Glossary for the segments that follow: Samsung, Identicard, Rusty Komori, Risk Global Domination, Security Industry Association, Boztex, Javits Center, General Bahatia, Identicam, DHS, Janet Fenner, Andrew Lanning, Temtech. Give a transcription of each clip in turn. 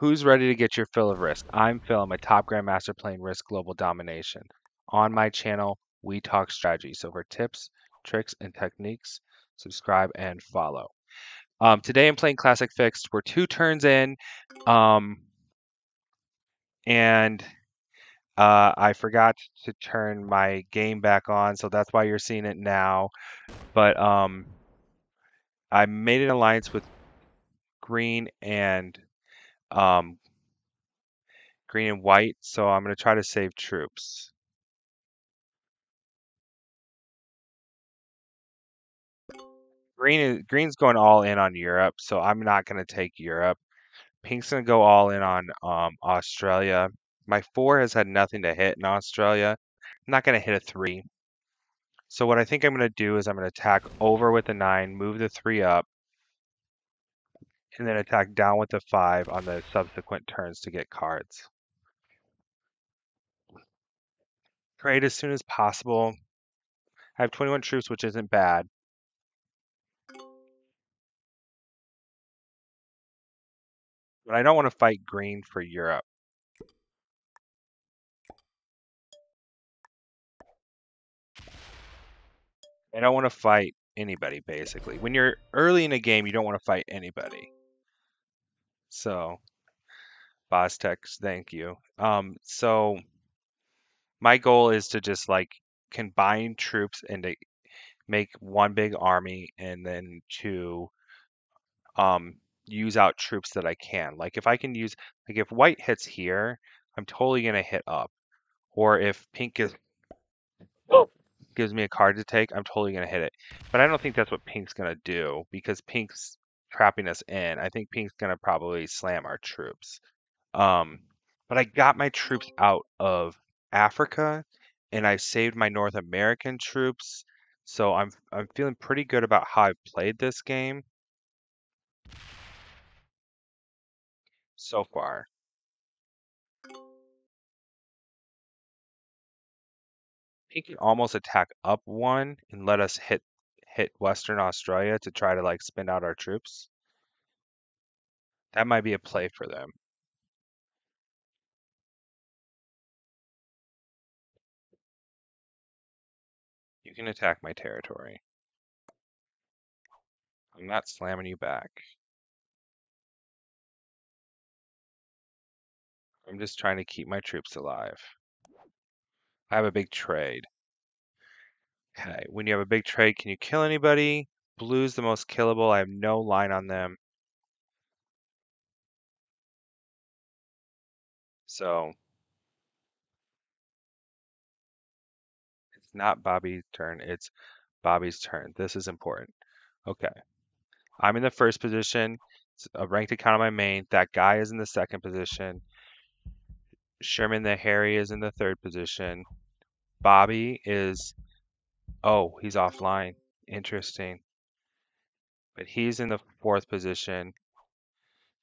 Who's ready to get your fill of risk? I'm Phil. I'm a top grandmaster playing Risk Global Domination. On my channel, we talk strategy. So for tips, tricks, and techniques, subscribe and follow. Today I'm playing Classic Fixed. We're two turns in. I forgot to turn my game back on, so that's why you're seeing it now. But I made an alliance with green and white, so I'm going to try to save troops. Green's going all in on Europe, so I'm not going to take Europe. Pink's going to go all in on Australia. My 4 has had nothing to hit in Australia. I'm not going to hit a 3. So what I think I'm going to do is I'm going to attack over with the 9, move the 3 up, and then attack down with the 5 on the subsequent turns to get cards. Trade as soon as possible. I have 21 troops, which isn't bad. But I don't want to fight green for Europe. I don't want to fight anybody, basically. When you're early in a game, you don't want to fight anybody. So, Boztex, thank you. So, my goal is to just, like, combine troops and to make one big army and then to use out troops that I can. Like, if I can use... Like, if white hits here, I'm totally going to hit up. Or if pink is... Oh. Gives me a card to take, I'm totally going to hit it. But I don't think that's what pink's going to do, because pink's trapping us in. I think pink's going to probably slam our troops. But I got my troops out of Africa, and I saved my North American troops. So I'm feeling pretty good about how I've played this game so far. Pink can almost attack up 1 and let us hit Western Australia to try to, like, spin out our troops. That might be a play for them. You can attack my territory. I'm not slamming you back. I'm just trying to keep my troops alive. I have a big trade. Okay, when you have a big trade, can you kill anybody? Blue's the most killable. I have no line on them. So, it's not Bobby's turn. It's Bobby's turn. This is important. Okay. I'm in the first position. It's a ranked account on my main. That guy is in the second position. Sherman the Harry is in the third position. Bobby is... Oh, he's offline. Interesting. But he's in the fourth position.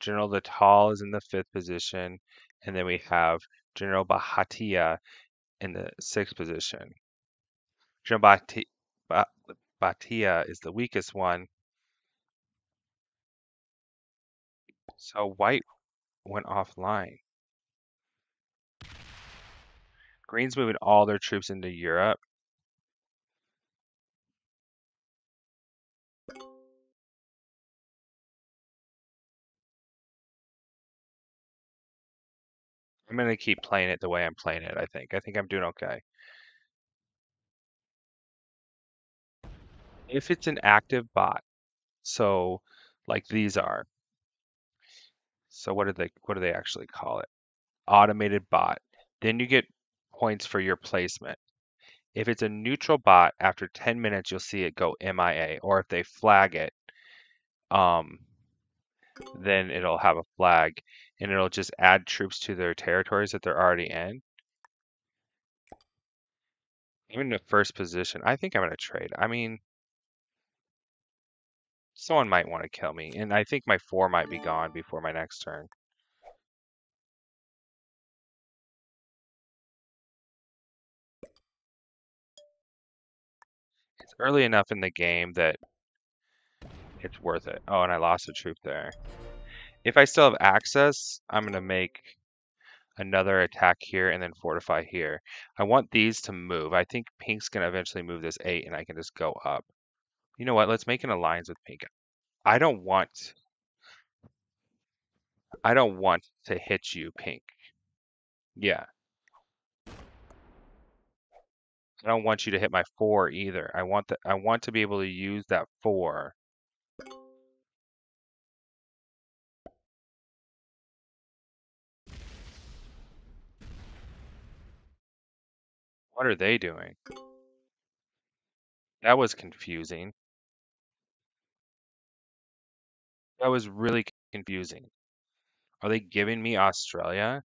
General the Tall is in the fifth position. And then we have General Bahatia in the sixth position. General Bahatia is the weakest one. So white went offline. Green's moving all their troops into Europe. I'm going to keep playing it the way I'm playing it, I think. I think I'm doing okay. If it's an active bot, so like these are. So what do they actually call it? Automated bot. Then you get points for your placement. If it's a neutral bot, after 10 minutes you'll see it go MIA, or if they flag it, then it'll have a flag and it'll just add troops to their territories that they're already in. I'm in the first position. I think I'm going to trade. I mean, someone might want to kill me, and I think my 4 might be gone before my next turn. It's early enough in the game that it's worth it. Oh, and I lost a troop there. If I still have access, I'm going to make another attack here and then fortify here. I want these to move. I think pink's going to eventually move this 8 and I can just go up. You know what? Let's make an alliance with pink. I don't want to hit you, pink. Yeah. I don't want you to hit my 4 either. I want to be able to use that 4. What are they doing? That was confusing. That was really confusing. Are they giving me Australia?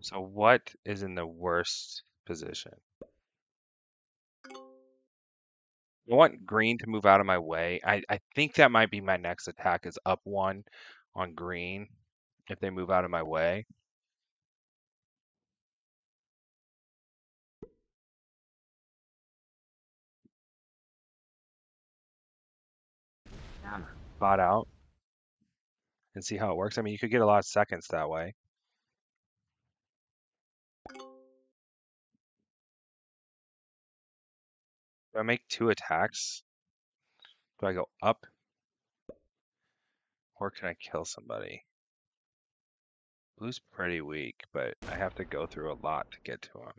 So what is in the worst position? I want green to move out of my way. I think that might be my next attack is up 1 on green if they move out of my way. Yeah. Bot out and see how it works. I mean, you could get a lot of seconds that way. Do I make 2 attacks? Do I go up? Or can I kill somebody? Blue's pretty weak, but I have to go through a lot to get to him.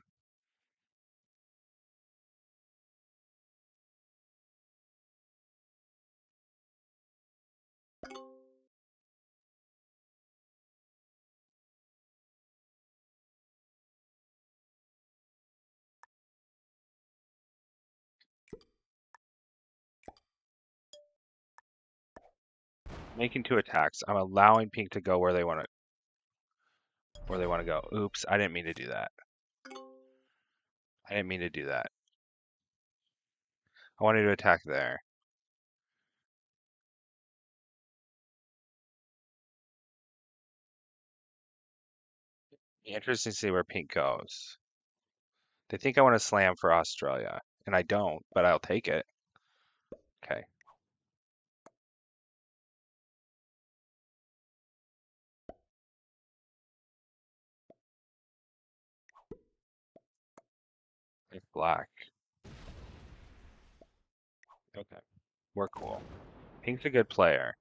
Making 2 attacks. I'm allowing pink to go where they want to go. Oops, I didn't mean to do that. I didn't mean to do that. I wanted to attack there. Interesting to see where pink goes. They think I want to slam for Australia, and I don't, but I'll take it. Okay. Black. Okay, we're cool. Pink's a good player.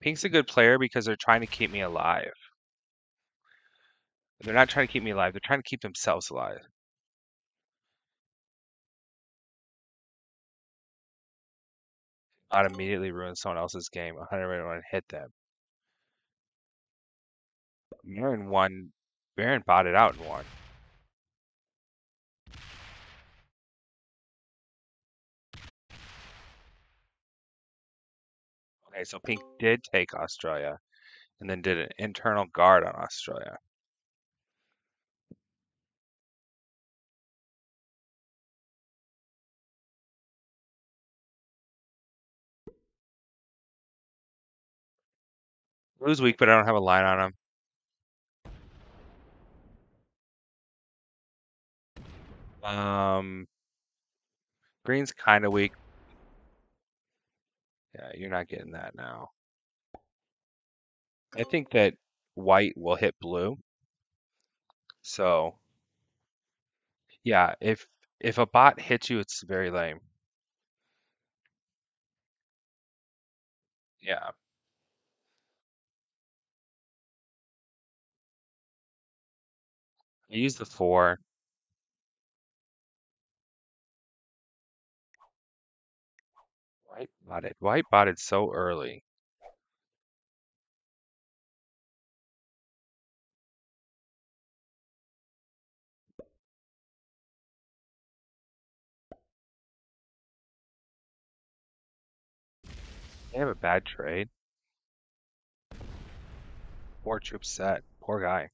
Pink's a good player because they're trying to keep me alive. They're not trying to keep me alive. They're trying to keep themselves alive. Not immediately ruin someone else's game. 101 hit them. Baron won. Baron botted out and won. Okay, so pink did take Australia and then did an internal guard on Australia. Blue's weak, but I don't have a line on him. Green's kind of weak. Yeah, you're not getting that now. I think that white will hit blue. So, yeah, if a bot hits you, it's very lame. Yeah. I use the 4. White botted so early. They have a bad trade. Poor troop set. Poor guy.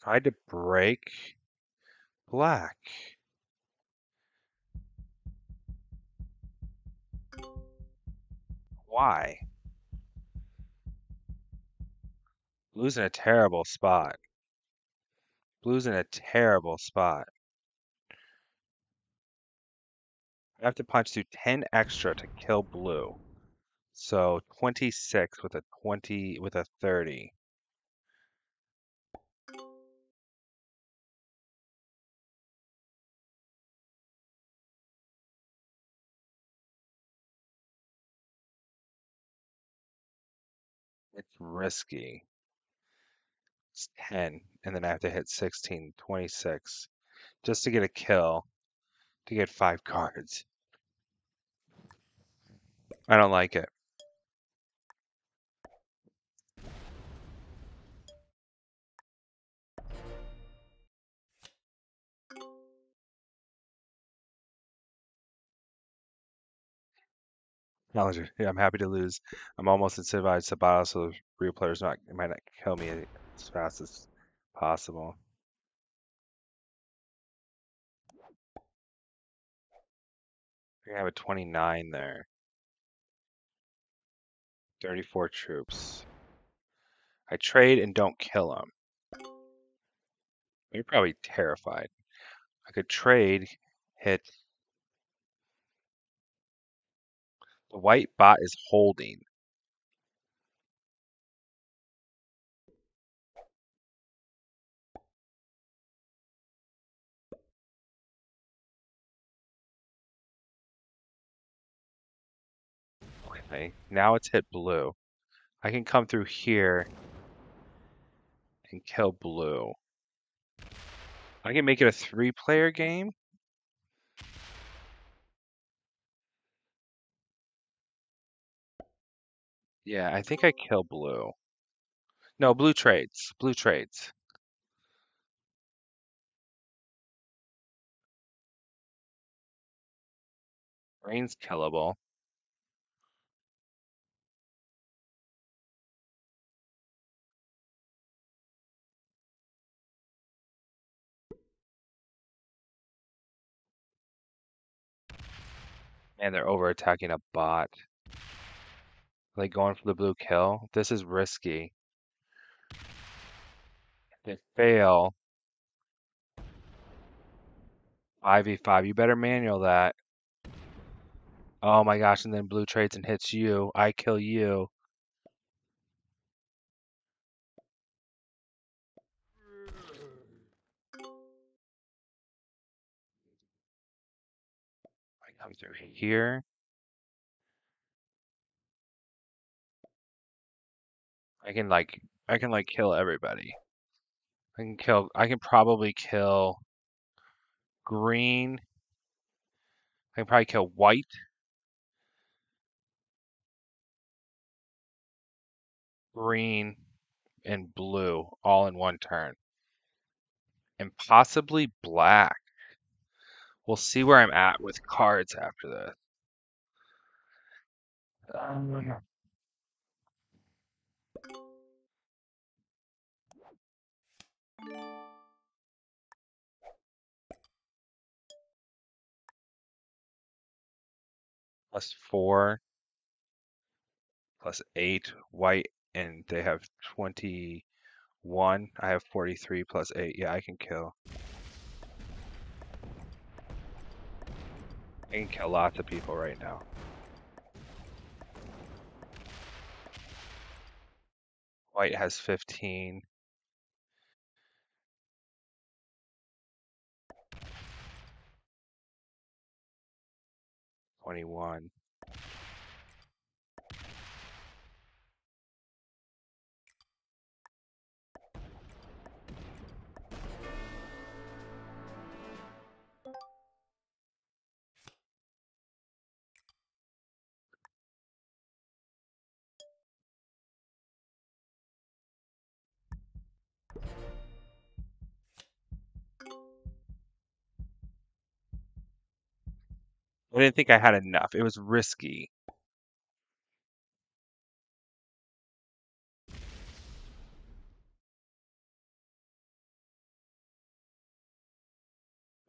Tried to break Black. Why? Blue's in a terrible spot. Blue's in a terrible spot. I have to punch through 10 extra to kill blue. So 26 with a 20 with a 30. It's risky. It's 10, and then I have to hit 16, 26, just to get a kill, to get 5 cards. I don't like it. Challenger. Yeah, I'm happy to lose. I'm almost incentivized to battle, so the real players might not kill me as fast as possible. I think I have a 29 there. 34 troops. I trade and don't kill him. You're probably terrified. I could trade, hit. The white bot is holding. Okay, now it's hit blue. I can come through here and kill blue. I can make it a 3-player game. Yeah, I think I kill blue. No, blue trades. Blue trades. Green's killable. Man, they're over attacking a bot. Like going for the blue kill. This is risky. If they fail, 5v5. You better manual that. Oh my gosh! And then blue trades and hits you. I kill you. I come through here. I can kill everybody. I can probably kill green. I can probably kill white. Green and blue all in one turn. And possibly black. We'll see where I'm at with cards after this. +4, +8, white, and they have 21. I have 43 +8. Yeah, I can kill. I can kill lots of people right now. White has 15. I didn't think I had enough. It was risky.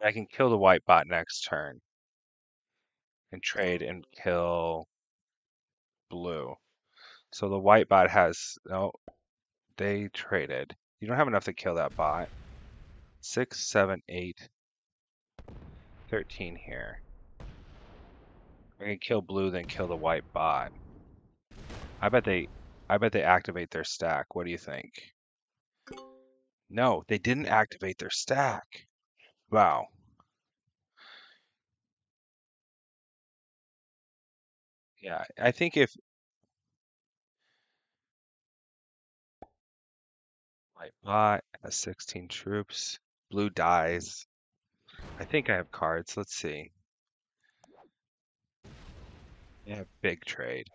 I can kill the white bot next turn and trade and kill blue. So the white bot has, no, they traded. You don't have enough to kill that bot. 6, 7, 8, 13 here. We're gonna kill blue, then kill the white bot. I bet they activate their stack. What do you think? No, they didn't activate their stack. Wow. Yeah, I think if white bot has 16 troops, blue dies. I think I have cards. Let's see. Yeah, big trade.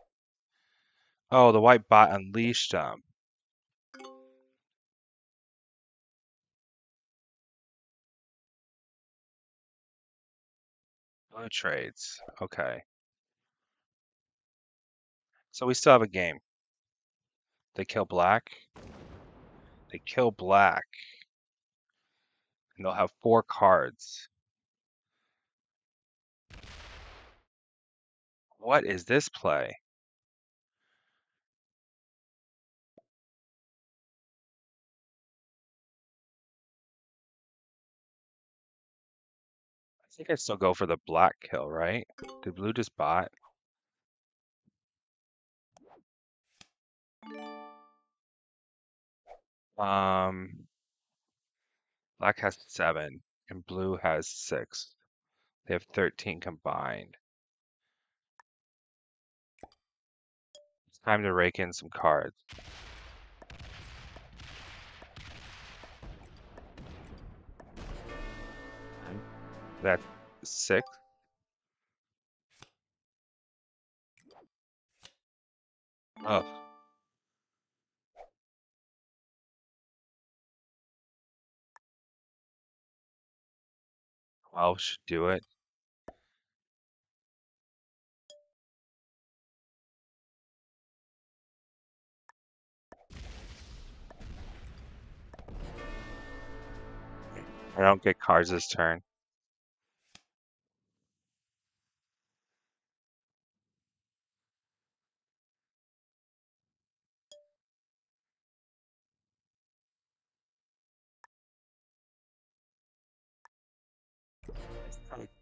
Oh, the white bot unleashed them. Blue trades. Okay. So we still have a game. They kill black. They kill black. And they'll have 4 cards. What is this play? I think I still go for the black kill, right? Did blue just bot? Black has 7 and blue has 6. They have 13 combined. It's time to rake in some cards. That's 6. Oh. I should do it. I don't get cards this turn.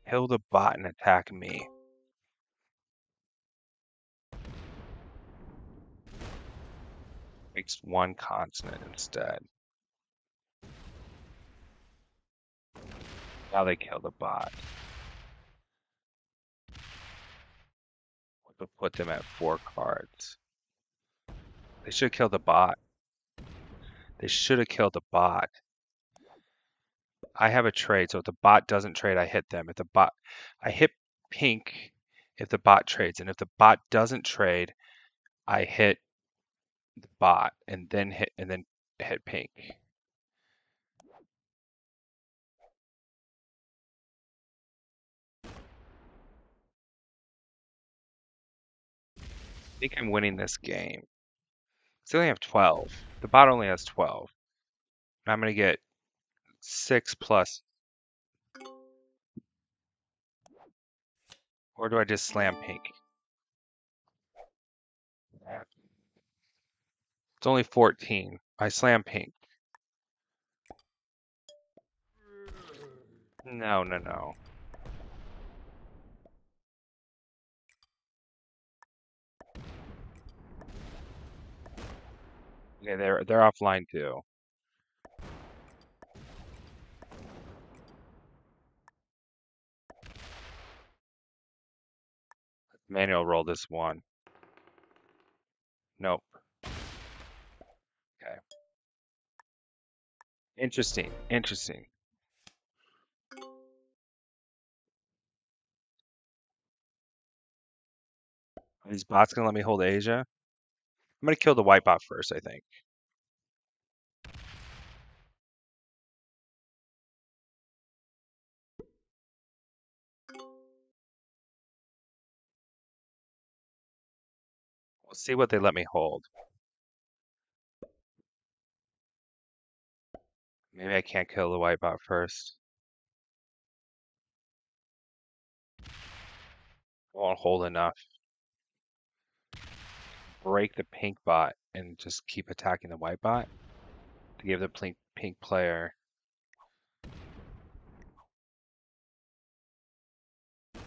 Kill the bot and attack me. Makes 1 consonant instead. Now they kill the bot. We'll put them at 4 cards. They should kill the bot. They should have killed the bot. I have a trade, so if the bot doesn't trade, I hit them. If the bot, I hit pink if the bot trades, and if the bot doesn't trade, I hit the bot and then hit pink. I think I'm winning this game. So I only have 12. The bot only has 12. I'm gonna get 6 plus, or do I just slam pink? It's only 14. I slam pink. No. Okay, they're offline too. Manual roll this 1. Nope. Okay. Interesting. Are these bots gonna let me hold Asia? I'm gonna kill the white bot first, I think. See what they let me hold. Maybe I can't kill the white bot first. I won't hold enough. break the pink bot and just keep attacking the white bot to give the pink player to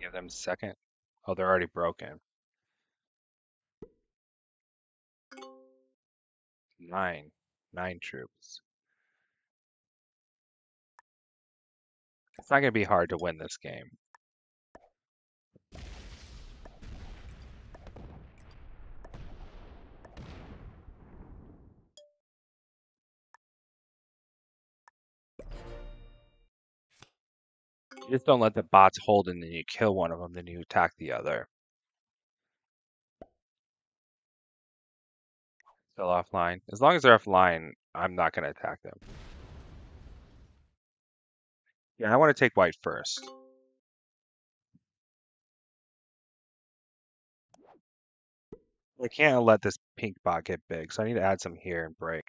give them a second. Oh, they're already broken. 9 troops. It's not going to be hard to win this game. You just don't let the bots hold and then you kill one of them, then you attack the other. Still offline. As long as they're offline, I'm not going to attack them. Yeah, I want to take white first. I can't let this pink bot get big, so I need to add some here and break.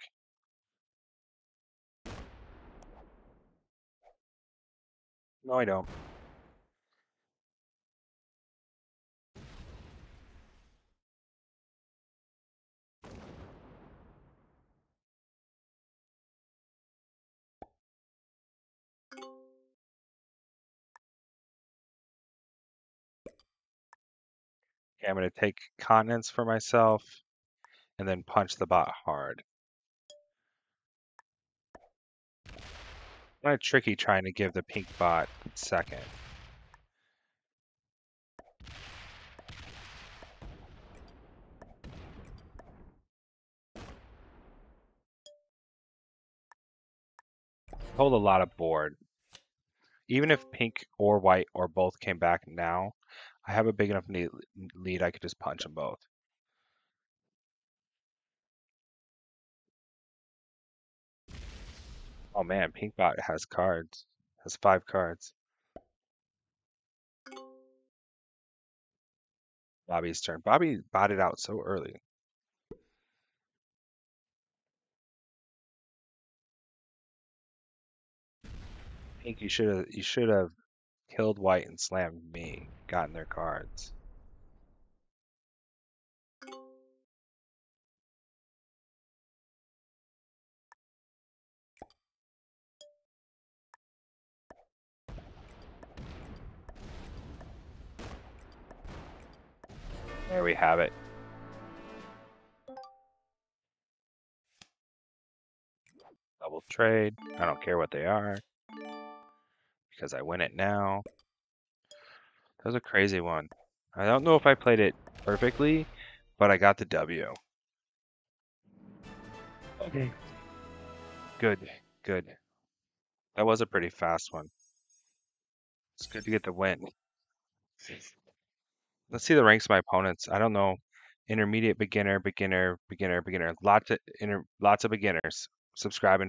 No, I don't. Okay, I'm going to take continents for myself and then punch the bot hard. Kind of tricky trying to give the pink bot second. Hold a lot of board. Even if pink or white or both came back now, I have a big enough lead I could just punch them both. Oh man, pink bot has cards. Has 5 cards. Bobby's turn. Bobby botted out so early. Pink, you should have killed white and slammed me. Gotten their cards. There we have it. Double trade. I don't care what they are because I win it now. That was a crazy one. I don't know if I played it perfectly, but I got the W. Okay. Good, good. That was a pretty fast one. It's good to get the win. Let's see the ranks of my opponents. I don't know. Intermediate, beginner, beginner, beginner, beginner. Lots of beginners. Subscribe and